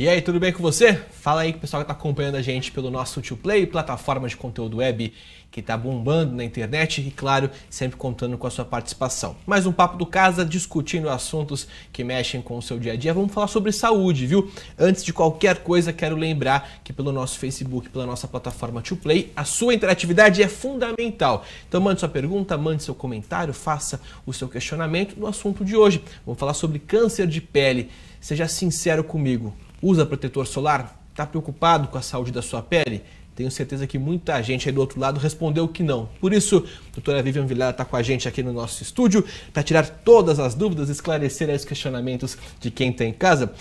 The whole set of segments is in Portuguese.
E aí, tudo bem com você? Fala aí, pessoal que está acompanhando a gente pelo nosso To Play, plataforma de conteúdo web que está bombando na internet e, claro, sempre contando com a sua participação. Mais um Papo do Casa, discutindo assuntos que mexem com o seu dia a dia. Vamos falar sobre saúde, viu? Antes de qualquer coisa, quero lembrar que pelo nosso Facebook, pela nossa plataforma To Play, a sua interatividade é fundamental. Então, mande sua pergunta, mande seu comentário, faça o seu questionamento no assunto de hoje. Vamos falar sobre câncer de pele. Seja sincero comigo. Usa protetor solar? Está preocupado com a saúde da sua pele? Tenho certeza que muita gente aí do outro lado respondeu que não. Por isso, a doutora Vivian Villar está com a gente aqui no nosso estúdio para tirar todas as dúvidas, esclarecer os questionamentos de quem está em casa.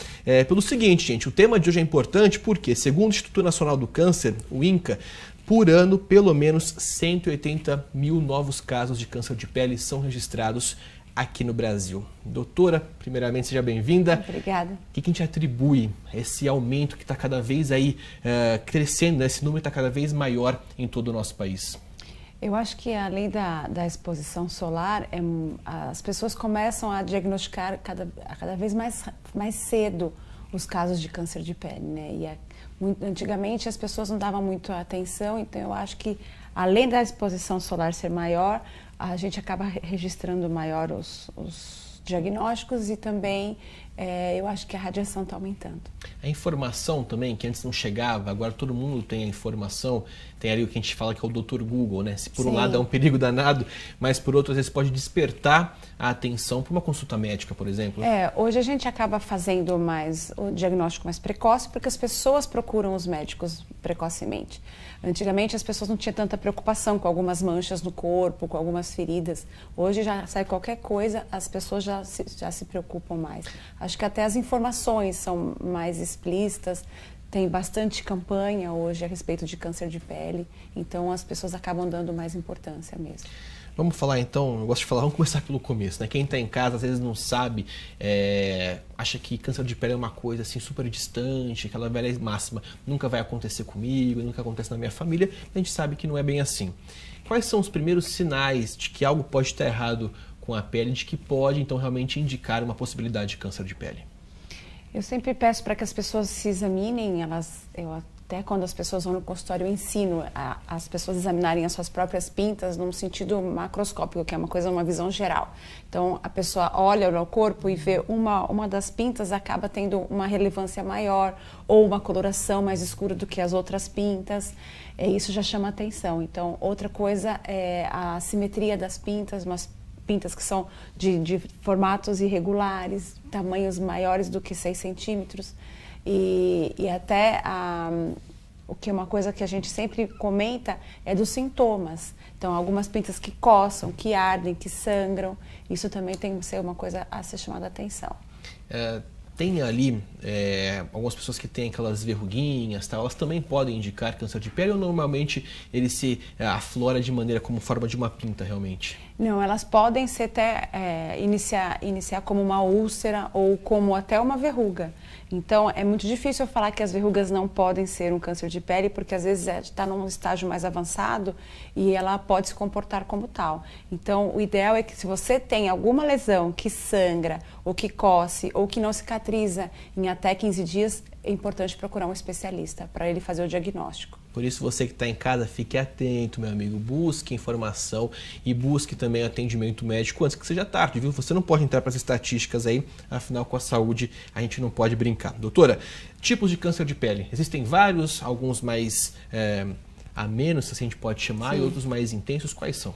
Pelo seguinte, gente, o tema de hoje é importante porque, segundo o Instituto Nacional do Câncer, o INCA, por ano, pelo menos 180 mil novos casos de câncer de pele são registrados aqui no Brasil. Doutora, primeiramente, seja bem-vinda. Obrigada. O que a gente atribui a esse aumento que está cada vez aí crescendo, né? Esse número está cada vez maior em todo o nosso país? Eu acho que a lei da exposição solar, as pessoas começam a diagnosticar cada vez mais cedo os casos de câncer de pele, né? E antigamente as pessoas não davam muito atenção, então eu acho que além da exposição solar ser maior, a gente acaba registrando maior os diagnósticos e também eu acho que a radiação está aumentando. A informação também, que antes não chegava, agora todo mundo tem a informação, tem ali o que a gente fala que é o Dr. Google, né? Se por um lado é um perigo danado, mas por outro às vezes pode despertar a atenção para uma consulta médica, por exemplo. Hoje a gente acaba fazendo mais o diagnóstico mais precoce porque as pessoas procuram os médicos precocemente. Antigamente as pessoas não tinham tanta preocupação com algumas manchas no corpo, com algumas feridas. Hoje já sai qualquer coisa, as pessoas já se preocupam mais. Acho que até as informações são mais explícitas, tem bastante campanha hoje a respeito de câncer de pele, então as pessoas acabam dando mais importância mesmo. Vamos falar então, eu gosto de falar, vamos começar pelo começo, né? Quem está em casa às vezes não sabe, acha que câncer de pele é uma coisa assim super distante, aquela velha máxima, nunca vai acontecer comigo, nunca acontece na minha família, a gente sabe que não é bem assim. Quais são os primeiros sinais de que algo pode estar errado com a pele, de que pode então realmente indicar uma possibilidade de câncer de pele? Eu sempre peço para que as pessoas se examinem, até quando as pessoas vão no consultório, eu ensino as pessoas a examinarem as suas próprias pintas num sentido macroscópico, que é uma visão geral. Então, a pessoa olha no corpo e vê uma das pintas, acaba tendo uma relevância maior ou uma coloração mais escura do que as outras pintas. Isso já chama atenção. Então, outra coisa é a simetria das pintas, umas pintas que são de formatos irregulares, tamanhos maiores do que 6 centímetros. E até uma coisa que a gente sempre comenta é dos sintomas. Então, algumas pintas que coçam, que ardem, que sangram, isso também tem que ser uma coisa a ser chamada a atenção. Tem ali algumas pessoas que têm aquelas verruguinhas, tá? Elas também podem indicar câncer de pele ou normalmente ele se aflora de maneira como forma de uma pinta realmente? Não, elas podem ser até iniciar como uma úlcera ou como até uma verruga. Então, é muito difícil eu falar que as verrugas não podem ser um câncer de pele, porque às vezes está num estágio mais avançado e ela pode se comportar como tal. Então, o ideal é que se você tem alguma lesão que sangra, ou que coce, ou que não cicatriza em até 15 dias, é importante procurar um especialista para ele fazer o diagnóstico. Por isso, você que está em casa, fique atento, meu amigo. Busque informação e busque também atendimento médico antes que seja tarde, viu? Você não pode entrar para as estatísticas aí, afinal, com a saúde, a gente não pode brincar. Doutora, tipos de câncer de pele. Existem vários, alguns mais amenos, se a gente pode chamar, e outros mais intensos. Quais são?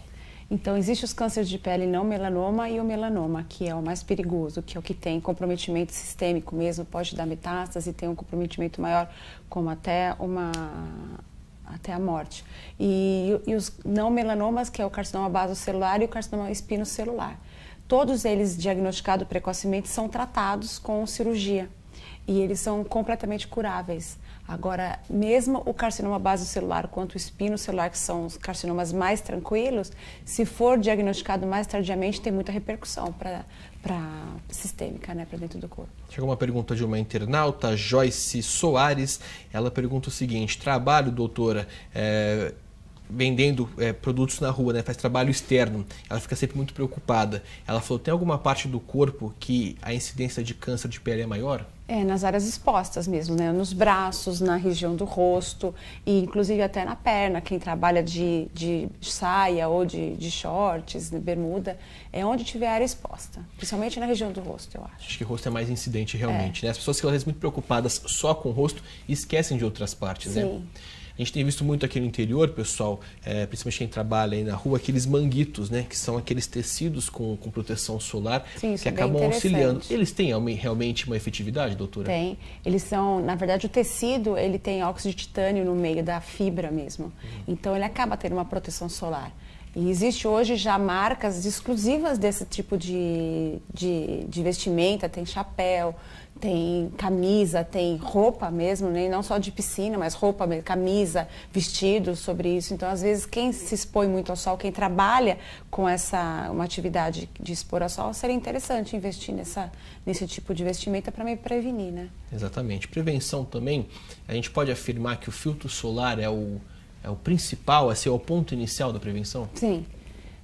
Então, existem os cânceres de pele não melanoma e o melanoma, que é o mais perigoso, que é o que tem comprometimento sistêmico mesmo, pode dar metástase, tem um comprometimento maior, como até a morte. E os não melanomas, que é o carcinoma basocelular e o carcinoma espinocelular. Todos eles diagnosticados precocemente são tratados com cirurgia e eles são completamente curáveis. Agora, mesmo o carcinoma basocelular quanto o espinocelular, que são os carcinomas mais tranquilos, se for diagnosticado mais tardiamente, tem muita repercussão para sistêmica, né, para dentro do corpo. Chegou uma pergunta de uma internauta, Joyce Soares. Ela pergunta o seguinte: trabalho, doutora, vendendo produtos na rua, né, faz trabalho externo, ela fica sempre muito preocupada. Ela falou, tem alguma parte do corpo que a incidência de câncer de pele é maior? É, nas áreas expostas mesmo, né? Nos braços, na região do rosto e inclusive até na perna. Quem trabalha de saia ou de shorts, de bermuda, é onde tiver área exposta, principalmente na região do rosto, eu acho. Acho que o rosto é mais incidente realmente, né? As pessoas que elas são muito preocupadas só com o rosto esquecem de outras partes, sim, né? A gente tem visto muito aqui no interior, pessoal, principalmente quem trabalha aí na rua, aqueles manguitos, né? Que são aqueles tecidos com proteção solar, sim, que acabam auxiliando. Eles têm realmente uma efetividade, doutora? Tem. Eles são, na verdade, o tecido, ele tem óxido de titânio no meio da fibra mesmo. Então, ele acaba tendo uma proteção solar. E existe hoje já marcas exclusivas desse tipo de vestimenta, tem chapéu, tem camisa, tem roupa mesmo, né? Não só de piscina, mas roupa, camisa, vestido sobre isso. Então, às vezes, quem se expõe muito ao sol, quem trabalha com uma atividade de expor ao sol, seria interessante investir nesse tipo de vestimenta para me prevenir, né? Exatamente. Prevenção também, a gente pode afirmar que o filtro solar é o principal, assim, é o ponto inicial da prevenção? Sim.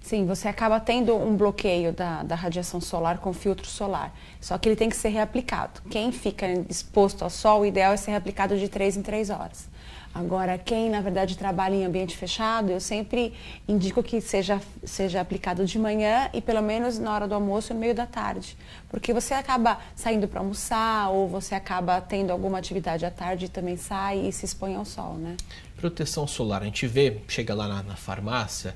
Sim, você acaba tendo um bloqueio da radiação solar com filtro solar. Só que ele tem que ser reaplicado. Quem fica exposto ao sol, o ideal é ser reaplicado de 3 em 3 horas. Agora, quem, na verdade, trabalha em ambiente fechado, eu sempre indico que seja aplicado de manhã e pelo menos na hora do almoço e no meio da tarde. Porque você acaba saindo para almoçar ou você acaba tendo alguma atividade à tarde e também sai e se expõe ao sol, né? Proteção solar, a gente vê, chega lá na farmácia,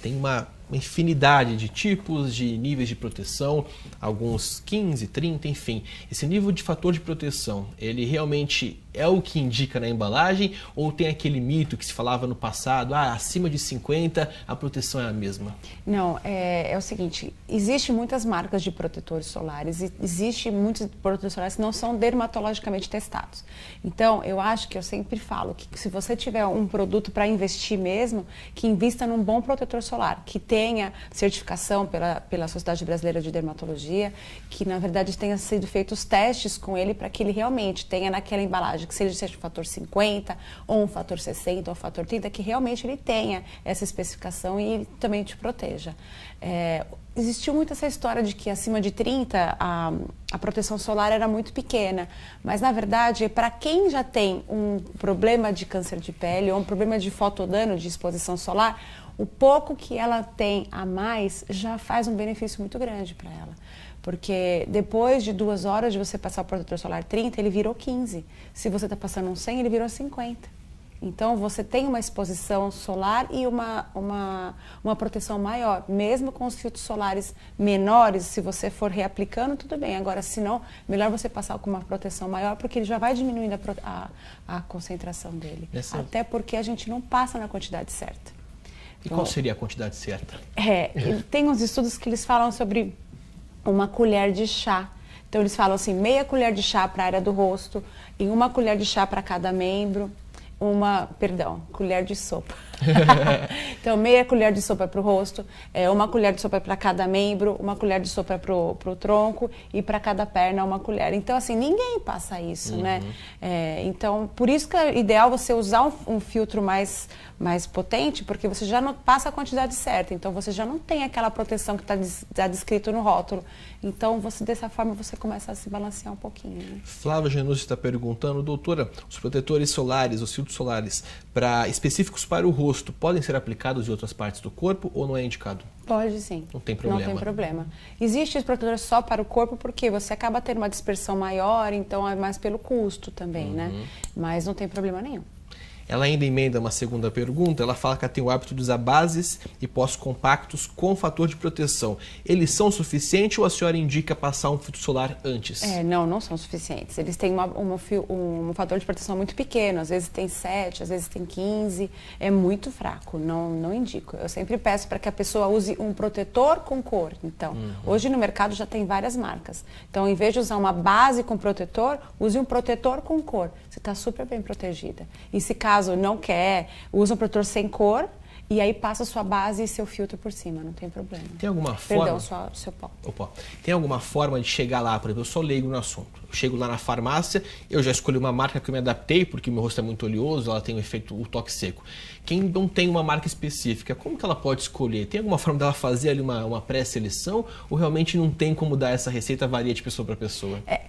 tem uma infinidade de tipos, de níveis de proteção, alguns 15, 30, enfim. Esse nível de fator de proteção, ele realmente é o que indica na embalagem ou tem aquele mito que se falava no passado, acima de 50 a proteção é a mesma? Não, é o seguinte, existem muitas marcas de protetores solares, existem muitos protetores solares que não são dermatologicamente testados. Então, eu acho que eu sempre falo que se você tiver um produto para investir mesmo, que invista num bom protetor solar, que tenha certificação pela Sociedade Brasileira de Dermatologia, que na verdade tenha sido feitos testes com ele para que ele realmente tenha naquela embalagem, que seja um fator 50, ou um fator 60, ou um fator 30, que realmente ele tenha essa especificação e ele também te proteja. Existiu muito essa história de que acima de 30 a proteção solar era muito pequena, mas na verdade, para quem já tem um problema de câncer de pele ou um problema de fotodano, de exposição solar, o pouco que ela tem a mais já faz um benefício muito grande para ela. Porque depois de 2 horas de você passar o protetor solar 30, ele virou 15. Se você está passando um 100, ele virou 50. Então, você tem uma exposição solar e uma proteção maior. Mesmo com os filtros solares menores, se você for reaplicando, tudo bem. Agora, se não, melhor você passar com uma proteção maior, porque ele já vai diminuindo a concentração dele. Até porque a gente não passa na quantidade certa. E qual seria a quantidade certa? Tem uns estudos que eles falam sobre uma colher de chá. Então, eles falam assim, meia colher de chá para a área do rosto e uma colher de chá para cada membro. Colher de sopa. Então, meia colher de sopa para o rosto, uma colher de sopa para cada membro, uma colher de sopa para o tronco e para cada perna uma colher. Então, assim, ninguém passa isso, né? Então, por isso que é ideal você usar um filtro mais potente, porque você já não passa a quantidade certa. Então, você já não tem aquela proteção que está descrito no rótulo. Então, dessa forma, você começa a se balancear um pouquinho, né? Flávia Genúcio está perguntando, doutora, os protetores solares, os filtros solares específicos para o rosto podem ser aplicados em outras partes do corpo ou não é indicado? Pode sim. Não tem problema. Não tem problema. Existe protetor só para o corpo porque você acaba tendo uma dispersão maior, então é mais pelo custo também, né? Mas não tem problema nenhum. Ela ainda emenda uma segunda pergunta, ela fala que ela tem o hábito de usar bases e pós-compactos com fator de proteção. Eles são suficientes ou a senhora indica passar um filtro solar antes? Não são suficientes. Eles têm um fator de proteção muito pequeno, às vezes tem 7, às vezes tem 15, é muito fraco, não indico. Eu sempre peço para que a pessoa use um protetor com cor, então. Hoje no mercado já tem várias marcas. Então, em vez de usar uma base com protetor, use um protetor com cor. Você está super bem protegida. E se caso não quer, usa um protetor sem cor E aí passa sua base e seu filtro por cima, não tem problema. Tem alguma forma... Perdão, só seu pó. O pó. Tem alguma forma de chegar lá, por exemplo, eu sou leigo no assunto. Eu chego lá na farmácia, eu já escolhi uma marca que eu me adaptei, porque meu rosto é muito oleoso, ela tem um efeito, o toque seco. Quem não tem uma marca específica, como que ela pode escolher? Tem alguma forma dela fazer ali uma pré-seleção? Ou realmente não tem como dar essa receita, varia de pessoa para pessoa? É.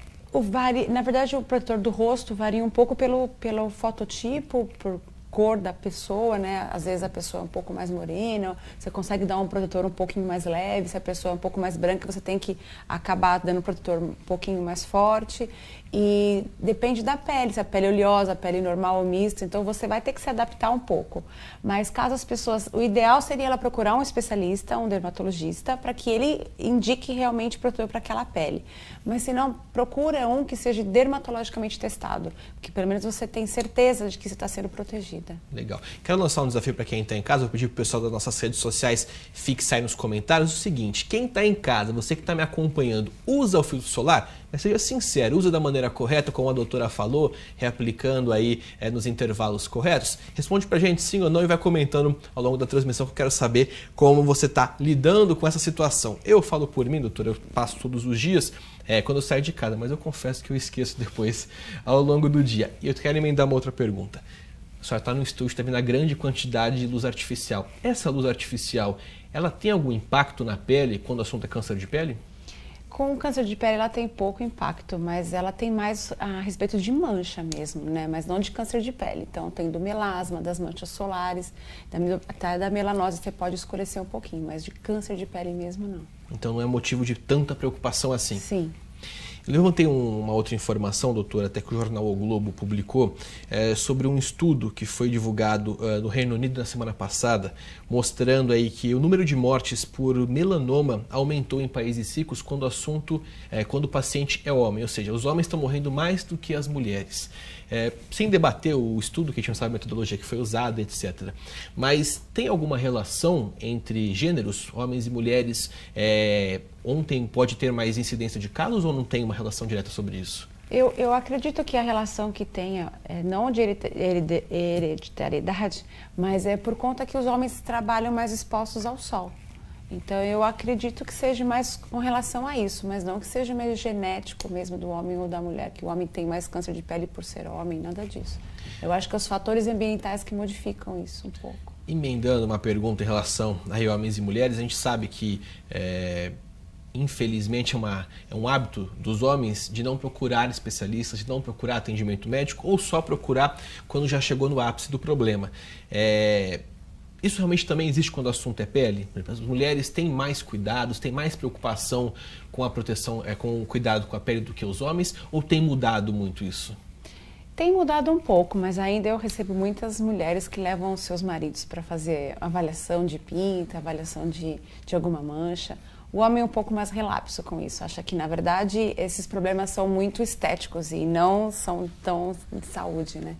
Na verdade, o protetor do rosto varia um pouco pelo fototipo, por cor da pessoa, né? Às vezes a pessoa é um pouco mais morena, você consegue dar um protetor um pouquinho mais leve, se a pessoa é um pouco mais branca, você tem que acabar dando um protetor um pouquinho mais forte. E depende da pele, se a pele é oleosa, a pele normal ou mista, então você vai ter que se adaptar um pouco. Mas caso as pessoas... O ideal seria ela procurar um especialista, um dermatologista, para que ele indique realmente protetor para aquela pele. Mas se não, procura um que seja dermatologicamente testado, porque pelo menos você tem certeza de que você está sendo protegido. Legal. Quero lançar um desafio para quem está em casa. Vou pedir para o pessoal das nossas redes sociais fixar aí nos comentários o seguinte: quem está em casa, você que está me acompanhando, usa o filtro solar? Mas seja sincero, usa da maneira correta, como a doutora falou, reaplicando aí nos intervalos corretos? Responde para a gente sim ou não e vai comentando ao longo da transmissão, que eu quero saber como você está lidando com essa situação. Eu falo por mim, doutora, eu passo todos os dias quando eu saio de casa, mas eu confesso que eu esqueço depois ao longo do dia. E eu quero emendar uma outra pergunta. A senhora está no estúdio, está vendo a grande quantidade de luz artificial. Essa luz artificial, ela tem algum impacto na pele quando o assunto é câncer de pele? Com o câncer de pele ela tem pouco impacto, mas ela tem mais a respeito de mancha mesmo, né? Mas não de câncer de pele. Então tem do melasma, das manchas solares, até da melanose você pode escurecer um pouquinho, mas de câncer de pele mesmo não. Então não é motivo de tanta preocupação assim? Sim. Eu levantei uma outra informação, doutora, até que o jornal O Globo publicou, sobre um estudo que foi divulgado no Reino Unido na semana passada, mostrando aí que o número de mortes por melanoma aumentou em países ricos quando o assunto, quando o paciente é homem, ou seja, os homens estão morrendo mais do que as mulheres. Sem debater o estudo, que a gente não sabe a metodologia que foi usada, etc. Mas tem alguma relação entre gêneros, homens e mulheres? Ontem pode ter mais incidência de casos ou não tem uma relação direta sobre isso? Eu acredito que a relação que tenha, não de hereditariedade, mas é por conta que os homens trabalham mais expostos ao sol. Então, eu acredito que seja mais com relação a isso, mas não que seja meio genético mesmo do homem ou da mulher, que o homem tem mais câncer de pele por ser homem, nada disso. Eu acho que é os fatores ambientais que modificam isso um pouco. Emendando uma pergunta em relação a homens e mulheres, a gente sabe que... infelizmente é um hábito dos homens de não procurar especialistas, de não procurar atendimento médico ou só procurar quando já chegou no ápice do problema. Isso realmente também existe quando o assunto é pele? As mulheres têm mais cuidados, têm mais preocupação com a proteção, com o cuidado com a pele do que os homens, ou tem mudado muito isso? Tem mudado um pouco, mas ainda eu recebo muitas mulheres que levam os seus maridos para fazer avaliação de pinta, avaliação de alguma mancha. O homem é um pouco mais relapso com isso, acha que, na verdade, esses problemas são muito estéticos e não são tão de saúde, né?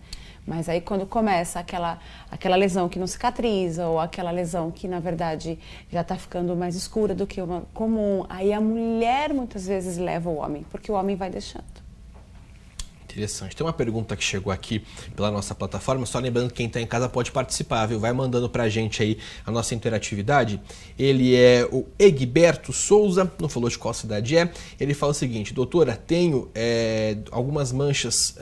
Mas aí quando começa aquela lesão que não cicatriza ou aquela lesão que, na verdade, já está ficando mais escura do que uma comum, aí a mulher muitas vezes leva o homem, porque o homem vai deixando. Interessante. Tem uma pergunta que chegou aqui pela nossa plataforma, só lembrando que quem está em casa pode participar, viu? Vai mandando pra gente aí a nossa interatividade. Ele é o Egberto Souza, não falou de qual cidade é. Ele fala o seguinte: doutora, tenho algumas manchas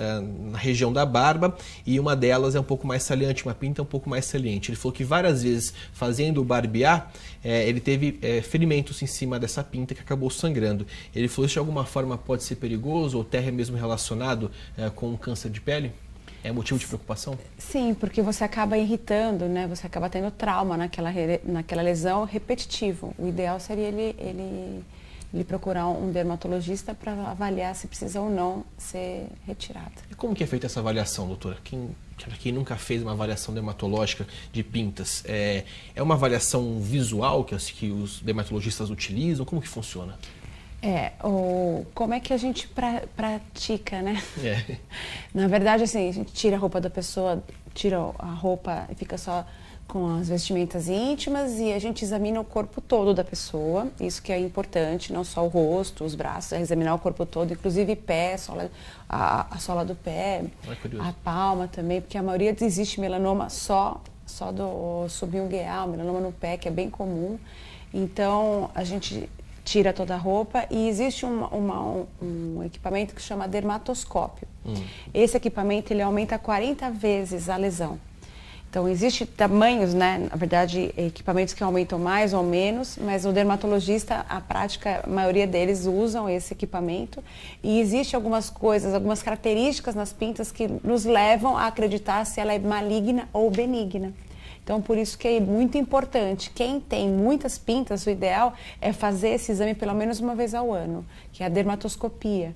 na região da barba e uma delas é um pouco mais saliente, uma pinta um pouco mais saliente. Ele falou que várias vezes fazendo o barbear, ele teve ferimentos em cima dessa pinta que acabou sangrando. Ele falou que de alguma forma pode ser perigoso ou até mesmo relacionado com câncer de pele? É motivo de preocupação? Sim, porque você acaba irritando, né? Você acaba tendo trauma naquela lesão repetitivo. O ideal seria ele procurar um dermatologista para avaliar se precisa ou não ser retirada. E como que é feita essa avaliação, doutora? Quem nunca fez uma avaliação dermatológica de pintas, é uma avaliação visual que os dermatologistas utilizam? Como que funciona? Como é que a gente pratica, né? Na verdade, assim, a gente tira a roupa da pessoa, tira a roupa e fica só com as vestimentas íntimas e a gente examina o corpo todo da pessoa, isso que é importante, não só o rosto, os braços, examinar o corpo todo, inclusive pé, a sola do pé, a palma também, porque a maioria existe melanoma só só do subungueal, melanoma no pé, que é bem comum. Então, a gente tira toda a roupa e existe um equipamento que chama dermatoscópio. Esse equipamento, ele aumenta 40 vezes a lesão. Então, existe tamanhos, né? Na verdade, equipamentos que aumentam mais ou menos, mas o dermatologista, a prática, a maioria deles usam esse equipamento. E existe algumas coisas, algumas características nas pintas que nos levam a acreditar se ela é maligna ou benigna. Então, por isso que é muito importante. Quem tem muitas pintas, o ideal é fazer esse exame pelo menos uma vez ao ano, que é a dermatoscopia.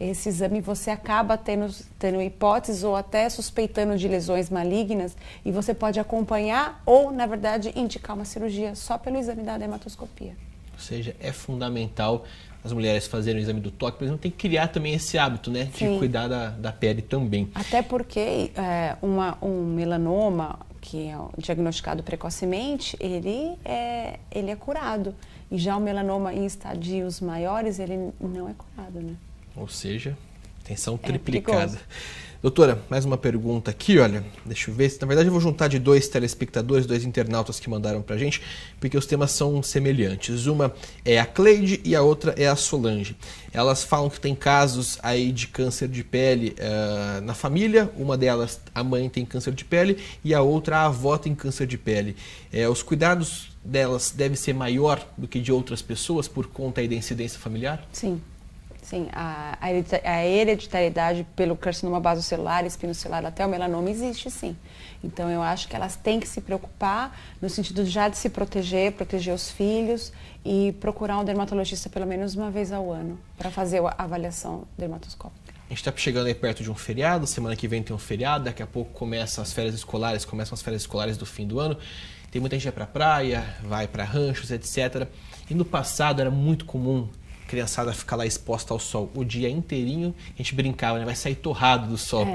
Esse exame você acaba tendo hipóteses ou até suspeitando de lesões malignas e você pode acompanhar ou, na verdade, indicar uma cirurgia só pelo exame da dermatoscopia. Ou seja, é fundamental as mulheres fazerem o exame do toque, por exemplo, tem que criar também esse hábito, né? De Sim. cuidar da pele também. Até porque um melanoma que é diagnosticado precocemente, ele é curado. E já o melanoma em estadios maiores, ele não é curado, né? Ou seja, tensão triplicada. Perigoso. Doutora, mais uma pergunta aqui, olha, deixa eu ver. Na verdade, eu vou juntar de dois telespectadores, dois internautas que mandaram pra gente, porque os temas são semelhantes. Uma é a Cleide e a outra é a Solange. Elas falam que tem casos aí de câncer de pele na família. Uma delas, a mãe tem câncer de pele e a outra, a avó tem câncer de pele. Os cuidados delas devem ser maior do que de outras pessoas por conta da incidência familiar? Sim. Sim, a hereditariedade pelo carcinoma basocelular, espinocelular até o melanoma existe, sim. Então, eu acho que elas têm que se preocupar no sentido já de se proteger, proteger os filhos e procurar um dermatologista pelo menos uma vez ao ano para fazer a avaliação dermatoscópica. A gente está chegando aí perto de um feriado, semana que vem tem um feriado, daqui a pouco começam as férias escolares do fim do ano. Tem muita gente que vai para praia, vai para ranchos, etc. E no passado era muito comum criançada ficar lá exposta ao sol o dia inteirinho, a gente brincava, né? Vai sair torrado do sol.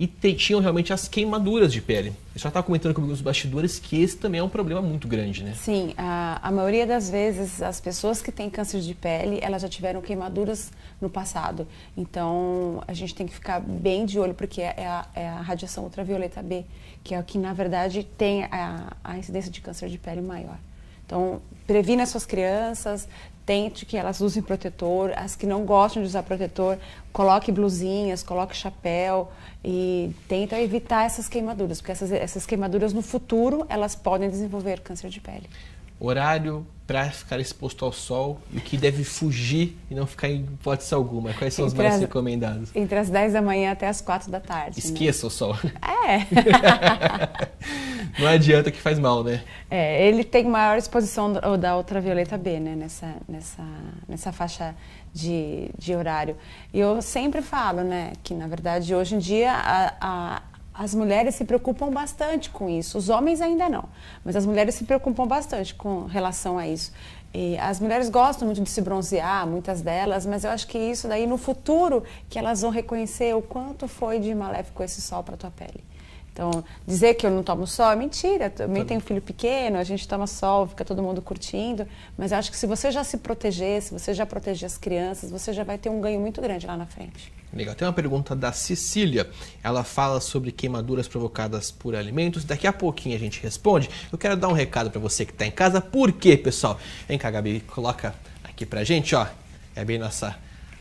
E tinham realmente as queimaduras de pele. Eu já estava comentando comigo nos bastidores que esse também é um problema muito grande, né? Sim, a maioria das vezes as pessoas que têm câncer de pele, elas já tiveram queimaduras no passado. Então, a gente tem que ficar bem de olho, porque é a radiação ultravioleta B, que é o que, na verdade, tem a incidência de câncer de pele maior. Então, previna as suas crianças, tente que elas usem protetor, as que não gostam de usar protetor, coloque blusinhas, coloque chapéu e tenta evitar essas queimaduras, porque essas queimaduras no futuro, elas podem desenvolver câncer de pele. Horário para ficar exposto ao sol e o que deve fugir e não ficar em hipótese alguma. Quais são os mais recomendados? Entre as 10 da manhã até as 4 da tarde. Esqueça, né? O sol. Não adianta que faz mal, né? Ele tem maior exposição da ultravioleta B, né? Nessa faixa de horário. E eu sempre falo, né? Que, na verdade, hoje em dia, as mulheres se preocupam bastante com isso. Os homens ainda não, mas as mulheres se preocupam bastante com relação a isso. E as mulheres gostam muito de se bronzear, muitas delas, mas eu acho que isso daí no futuro que elas vão reconhecer o quanto foi de maléfico esse sol para a tua pele. Então, dizer que eu não tomo sol é mentira, também tenho um filho pequeno, a gente toma sol, fica todo mundo curtindo, mas eu acho que se você já se proteger, se você já proteger as crianças, você já vai ter um ganho muito grande lá na frente. Legal, tem uma pergunta da Cecília, ela fala sobre queimaduras provocadas por alimentos, daqui a pouquinho a gente responde. Eu quero dar um recado para você que está em casa, por quê, pessoal? Vem cá, Gabi, coloca aqui pra gente, ó, Gabi, nossa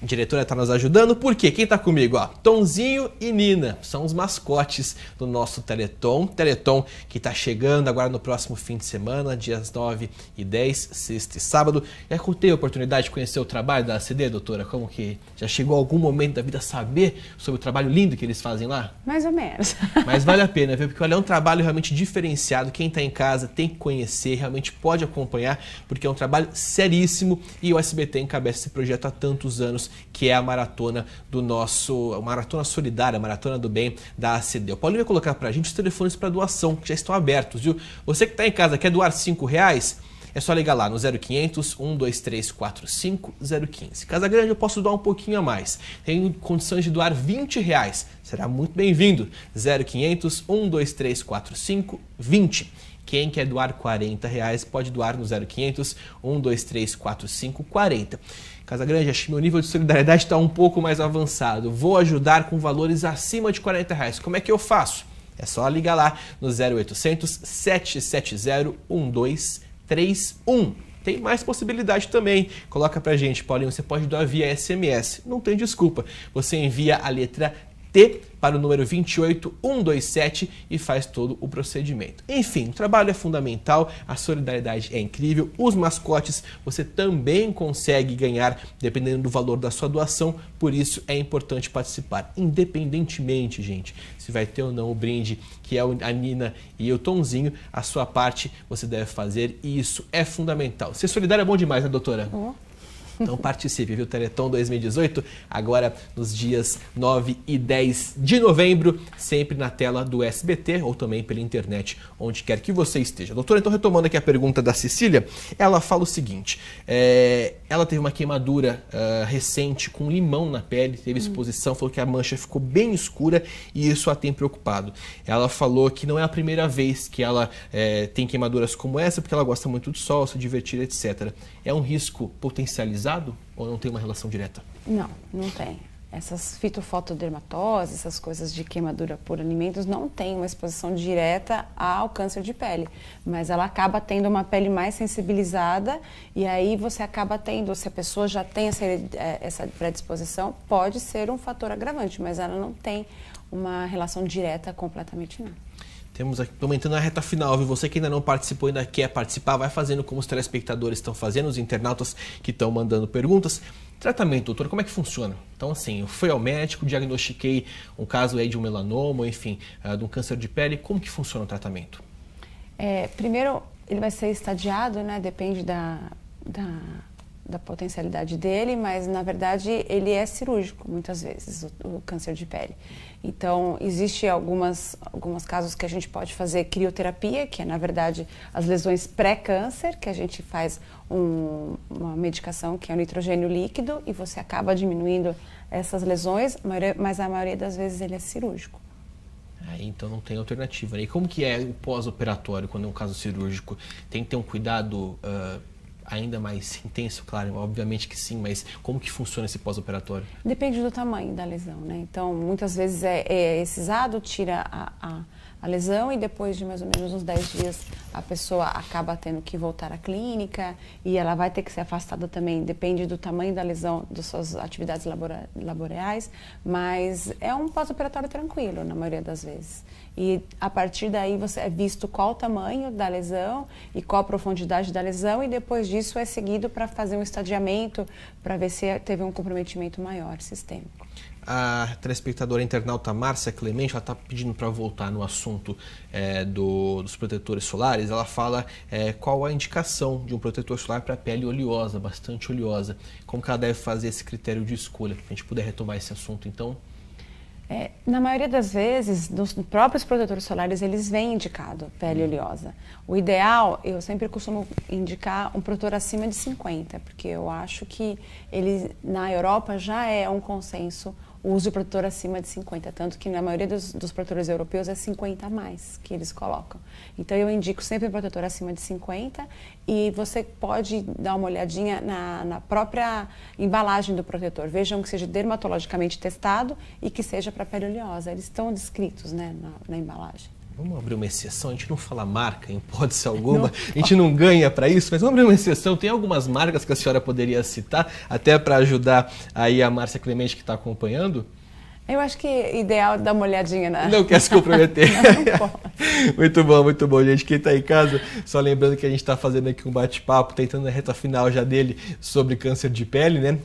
diretora está nos ajudando, porque quem está comigo? Ó, Tonzinho e Nina, são os mascotes do nosso Teleton. Teleton que está chegando agora no próximo fim de semana, dias 9 e 10, sexta e sábado. Já teve a oportunidade de conhecer o trabalho da ACD, doutora? Como que já chegou algum momento da vida saber sobre o trabalho lindo que eles fazem lá? Mais ou menos. Mas vale a pena, viu? Porque olha, é um trabalho realmente diferenciado. Quem está em casa tem que conhecer, realmente pode acompanhar, porque é um trabalho seríssimo e o SBT encabeça esse projeto há tantos anos, que é a maratona do nosso, a maratona solidária, a maratona do bem da ACD. O Paulinho vai colocar pra gente os telefones para doação, que já estão abertos, viu? Você que tá em casa, quer doar R$5? É só ligar lá no 0500 12345 015. Casa Grande eu posso doar um pouquinho a mais. Tenho condições de doar R$20. Será muito bem-vindo. 0500 12345 20. Quem quer doar R$40 pode doar no 0500 12345 40. Casa Grande, acho que meu nível de solidariedade está um pouco mais avançado. Vou ajudar com valores acima de R$40. Como é que eu faço? É só ligar lá no 0800 770 1231. Tem mais possibilidade também. Coloca pra gente, Paulinho, você pode doar via SMS. Não tem desculpa. Você envia a letra T para o número 28127 e faz todo o procedimento. Enfim, o trabalho é fundamental, a solidariedade é incrível, os mascotes você também consegue ganhar dependendo do valor da sua doação, por isso é importante participar, independentemente, gente, se vai ter ou não o brinde, que é a Nina e o Tonzinho, a sua parte você deve fazer e isso é fundamental. Ser solidário é bom demais, né, doutora? Oh. Então participe, viu? Teleton 2018, agora nos dias 9 e 10 de novembro, sempre na tela do SBT ou também pela internet, onde quer que você esteja. Doutora, então retomando aqui a pergunta da Cecília, ela fala o seguinte, ela teve uma queimadura recente com limão na pele, teve exposição, falou que a mancha ficou bem escura e isso a tem preocupado. Ela falou que não é a primeira vez que ela tem queimaduras como essa, porque ela gosta muito do sol, se divertir, etc. É um risco potencializado? Ou não tem uma relação direta? Não, não tem. Essas fitofotodermatoses, essas coisas de queimadura por alimentos, não tem uma exposição direta ao câncer de pele. Mas ela acaba tendo uma pele mais sensibilizada e aí você acaba tendo, se a pessoa já tem essa predisposição, pode ser um fator agravante, mas ela não tem uma relação direta completamente não. Estamos aqui, comentando na reta final, viu? Você que ainda não participou, ainda quer participar, vai fazendo como os telespectadores estão fazendo, os internautas que estão mandando perguntas. Tratamento, doutor, como é que funciona? Então, assim, eu fui ao médico, diagnostiquei um caso aí de um melanoma, enfim, de um câncer de pele. Como que funciona o tratamento? Primeiro, ele vai ser estadiado, né? Depende da potencialidade dele, mas na verdade ele é cirúrgico muitas vezes, o câncer de pele. Então, existe algumas casos que a gente pode fazer crioterapia, que é na verdade as lesões pré-câncer, que a gente faz uma medicação que é o nitrogênio líquido e você acaba diminuindo essas lesões, mas a maioria das vezes ele é cirúrgico. Então não tem alternativa, né? E como que é o pós-operatório quando é um caso cirúrgico? Tem que ter um cuidado ainda mais intenso, claro, obviamente que sim, mas como que funciona esse pós-operatório? Depende do tamanho da lesão, né? Então, muitas vezes é excisado, tira a lesão e depois de mais ou menos uns 10 dias a pessoa acaba tendo que voltar à clínica e ela vai ter que ser afastada também, depende do tamanho da lesão, das suas atividades laborais, mas é um pós-operatório tranquilo na maioria das vezes. E a partir daí você é visto qual o tamanho da lesão e qual a profundidade da lesão e depois disso é seguido para fazer um estadiamento para ver se teve um comprometimento maior sistêmico. A telespectadora internauta Márcia Clemente, ela está pedindo para voltar no assunto dos protetores solares. Ela fala qual a indicação de um protetor solar para pele oleosa, bastante oleosa. Como que ela deve fazer esse critério de escolha? Para a gente puder retomar esse assunto, então. Na maioria das vezes, nos próprios protetores solares, eles vêm indicado pele oleosa. O ideal, eu sempre costumo indicar um protetor acima de 50, porque eu acho que ele, na Europa já é um consenso o uso de protetor acima de 50, tanto que na maioria dos protetores europeus é 50 a mais que eles colocam. Então eu indico sempre um protetor acima de 50 e você pode dar uma olhadinha na própria embalagem do protetor. Vejam que seja dermatologicamente testado e que seja para pele oleosa. Eles estão descritos, né, na embalagem. Vamos abrir uma exceção, a gente não fala marca em hipótese alguma, a gente não ganha para isso, mas vamos abrir uma exceção, tem algumas marcas que a senhora poderia citar, até para ajudar aí a Márcia Clemente que está acompanhando? Eu acho que é ideal dar uma olhadinha na... Não quer se comprometer. Não, muito bom, gente. Quem está em casa, só lembrando que a gente está fazendo aqui um bate-papo, tentando na reta final já dele sobre câncer de pele, né?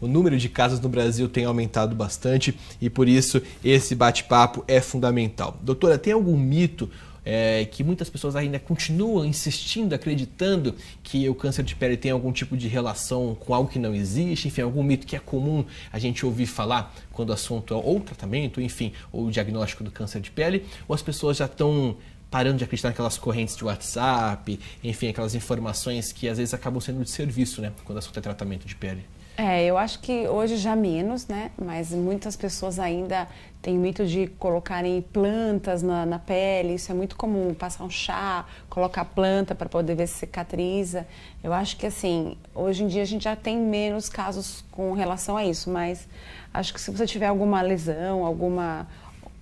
O número de casos no Brasil tem aumentado bastante e por isso esse bate-papo é fundamental. Doutora, tem algum mito que muitas pessoas ainda continuam insistindo, acreditando que o câncer de pele tem algum tipo de relação com algo que não existe, enfim, algum mito que é comum a gente ouvir falar quando o assunto é ou tratamento, enfim, ou o diagnóstico do câncer de pele, ou as pessoas já estão parando de acreditar naquelas correntes de WhatsApp, enfim, aquelas informações que às vezes acabam sendo de serviço, né, quando o assunto é tratamento de pele. Eu acho que hoje já menos, né? Mas muitas pessoas ainda têm o mito de colocarem plantas na pele, isso é muito comum, passar um chá, colocar planta para poder ver se cicatriza. Eu acho que assim, hoje em dia a gente já tem menos casos com relação a isso, mas acho que se você tiver alguma lesão,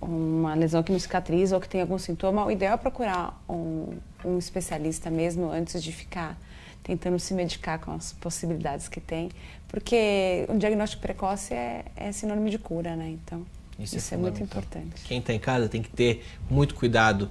uma lesão que não cicatriza ou que tem algum sintoma, o ideal é procurar um especialista mesmo antes de ficar tentando se medicar com as possibilidades que tem, porque o diagnóstico precoce é sinônimo de cura, né? Então, isso é muito importante. Quem está em casa tem que ter muito cuidado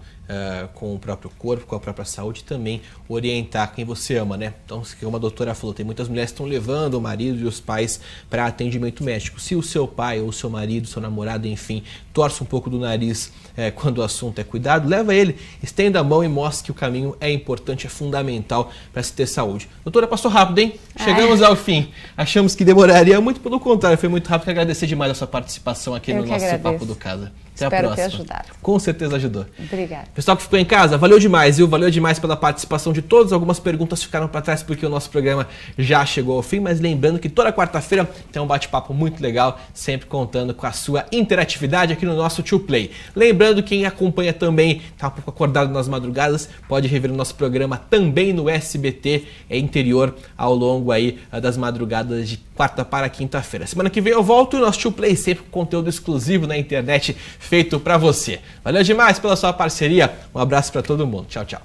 com o próprio corpo, com a própria saúde, e também orientar quem você ama, né? Então, como a doutora falou, tem muitas mulheres que estão levando o marido e os pais para atendimento médico. Se o seu pai ou o seu marido, seu namorado, enfim, torce um pouco do nariz quando o assunto é cuidado, leva ele, estenda a mão e mostre que o caminho é importante, é fundamental para se ter saúde. Doutora, passou rápido, hein? Chegamos ao fim. Achamos que demoraria muito, pelo contrário, foi muito rápido. Agradecer demais a sua participação aqui no nosso Papo do Casa. Até a próxima. Espero ter ajudado. Com certeza ajudou. Obrigada. Pessoal que ficou em casa, valeu demais, viu? Valeu demais pela participação de todos. Algumas perguntas ficaram para trás porque o nosso programa já chegou ao fim, mas lembrando que toda quarta-feira tem um bate-papo muito legal, sempre contando com a sua interatividade aqui no nosso To Play. Lembrando, quem acompanha também, tá um pouco acordado nas madrugadas, pode rever o nosso programa também no SBT Interior ao longo aí das madrugadas de quarta para quinta-feira. Semana que vem eu volto e o nosso To Play sempre com conteúdo exclusivo na internet, feito para você. Valeu demais pela sua parceria. Um abraço para todo mundo. Tchau, tchau.